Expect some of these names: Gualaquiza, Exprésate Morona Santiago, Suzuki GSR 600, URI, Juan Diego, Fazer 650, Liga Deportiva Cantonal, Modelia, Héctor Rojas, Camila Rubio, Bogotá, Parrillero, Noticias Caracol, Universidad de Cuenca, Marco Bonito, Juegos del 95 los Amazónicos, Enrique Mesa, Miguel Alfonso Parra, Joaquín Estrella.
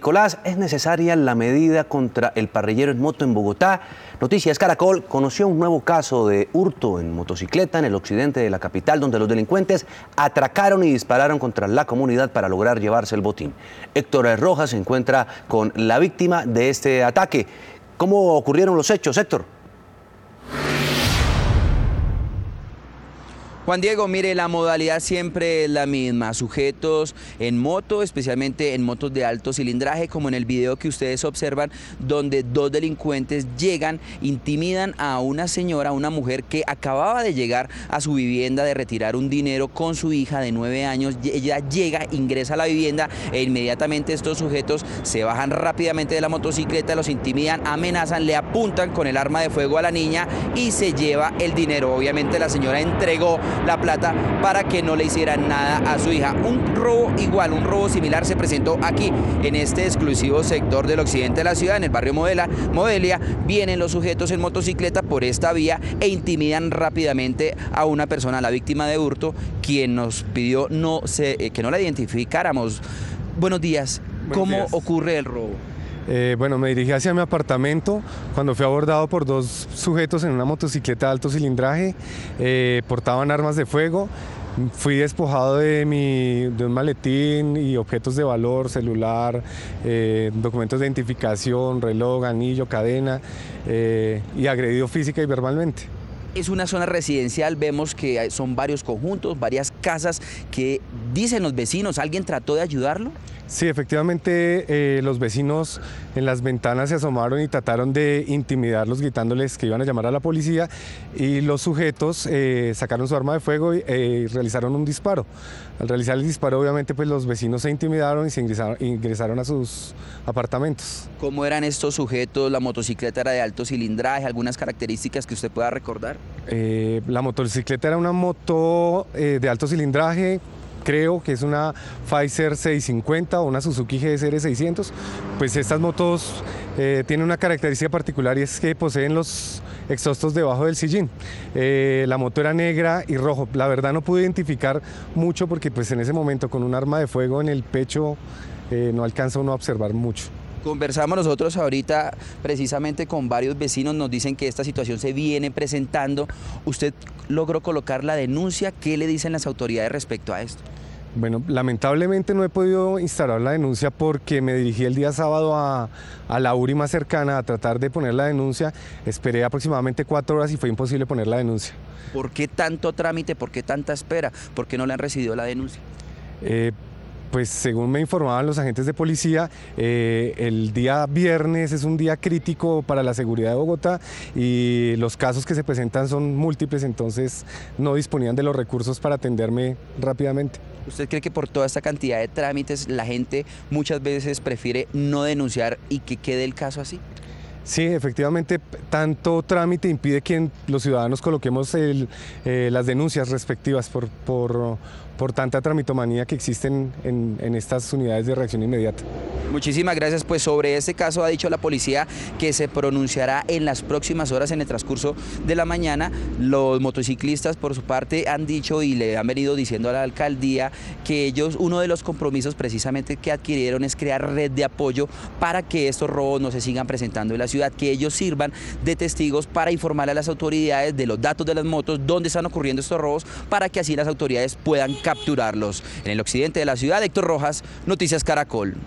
Nicolás, es necesaria la medida contra el parrillero en moto en Bogotá. Noticias Caracol conoció un nuevo caso de hurto en motocicleta en el occidente de la capital, donde los delincuentes atracaron y dispararon contra la comunidad para lograr llevarse el botín. Héctor Rojas se encuentra con la víctima de este ataque. ¿Cómo ocurrieron los hechos, Héctor? Juan Diego, mire, la modalidad siempre es la misma, sujetos en moto, especialmente en motos de alto cilindraje, como en el video que ustedes observan, donde dos delincuentes llegan, intimidan a una señora, una mujer que acababa de llegar a su vivienda de retirar un dinero con su hija de 9 años, ella llega, ingresa a la vivienda e inmediatamente estos sujetos se bajan rápidamente de la motocicleta, los intimidan, amenazan, le apuntan con el arma de fuego a la niña y se lleva el dinero. Obviamente la señora entregó la plata para que no le hicieran nada a su hija. Un robo igual, un robo similar se presentó aquí en este exclusivo sector del occidente de la ciudad, en el barrio Modelia. Vienen los sujetos en motocicleta por esta vía e intimidan rápidamente a una persona, la víctima de hurto, quien nos pidió que no la identificáramos. Buenos días. Buenos días. Ocurre el robo? Bueno, me dirigí hacia mi apartamento cuando fui abordado por dos sujetos en una motocicleta de alto cilindraje, portaban armas de fuego, fui despojado de un maletín y objetos de valor, celular, documentos de identificación, reloj, anillo, cadena, y agredido física y verbalmente. Es una zona residencial, vemos que son varios conjuntos, varias casas que dicen los vecinos, ¿alguien trató de ayudarlo? Sí, efectivamente, los vecinos en las ventanas se asomaron y trataron de intimidarlos gritándoles que iban a llamar a la policía y los sujetos sacaron su arma de fuego y realizaron un disparo. Al realizar el disparo, obviamente, pues los vecinos se intimidaron y se ingresaron a sus apartamentos. ¿Cómo eran estos sujetos? ¿La motocicleta era de alto cilindraje? ¿Algunas características que usted pueda recordar? La motocicleta era una moto de alto cilindraje. Creo que es una Fazer 650 o una Suzuki GSR 600, pues estas motos tienen una característica particular y es que poseen los exhaustos debajo del sillín. La moto era negra y rojo, la verdad no pude identificar mucho porque pues en ese momento con un arma de fuego en el pecho no alcanza uno a observar mucho. Conversamos nosotros ahorita precisamente con varios vecinos, nos dicen que esta situación se viene presentando. ¿Usted logró colocar la denuncia? ¿Qué le dicen las autoridades respecto a esto? Bueno, lamentablemente no he podido instalar la denuncia porque me dirigí el día sábado a la URI más cercana a tratar de poner la denuncia. Esperé aproximadamente 4 horas y fue imposible poner la denuncia. ¿Por qué tanto trámite? ¿Por qué tanta espera? ¿Por qué no le han recibido la denuncia? Pues según me informaban los agentes de policía, el día viernes es un día crítico para la seguridad de Bogotá y los casos que se presentan son múltiples, entonces no disponían de los recursos para atenderme rápidamente. ¿Usted cree que por toda esta cantidad de trámites la gente muchas veces prefiere no denunciar y que quede el caso así? Sí, efectivamente, tanto trámite impide que los ciudadanos coloquemos las denuncias respectivas por tanta tramitomanía que existen en estas unidades de reacción inmediata. Muchísimas gracias. Pues sobre este caso ha dicho la policía que se pronunciará en las próximas horas, en el transcurso de la mañana. Los motociclistas por su parte han dicho y le han venido diciendo a la alcaldía que ellos, uno de los compromisos precisamente que adquirieron es crear red de apoyo para que estos robos no se sigan presentando en la ciudad, que ellos sirvan de testigos para informar a las autoridades de los datos de las motos, dónde están ocurriendo estos robos, para que así las autoridades puedan capturarlos. En el occidente de la ciudad, Héctor Rojas, Noticias Caracol.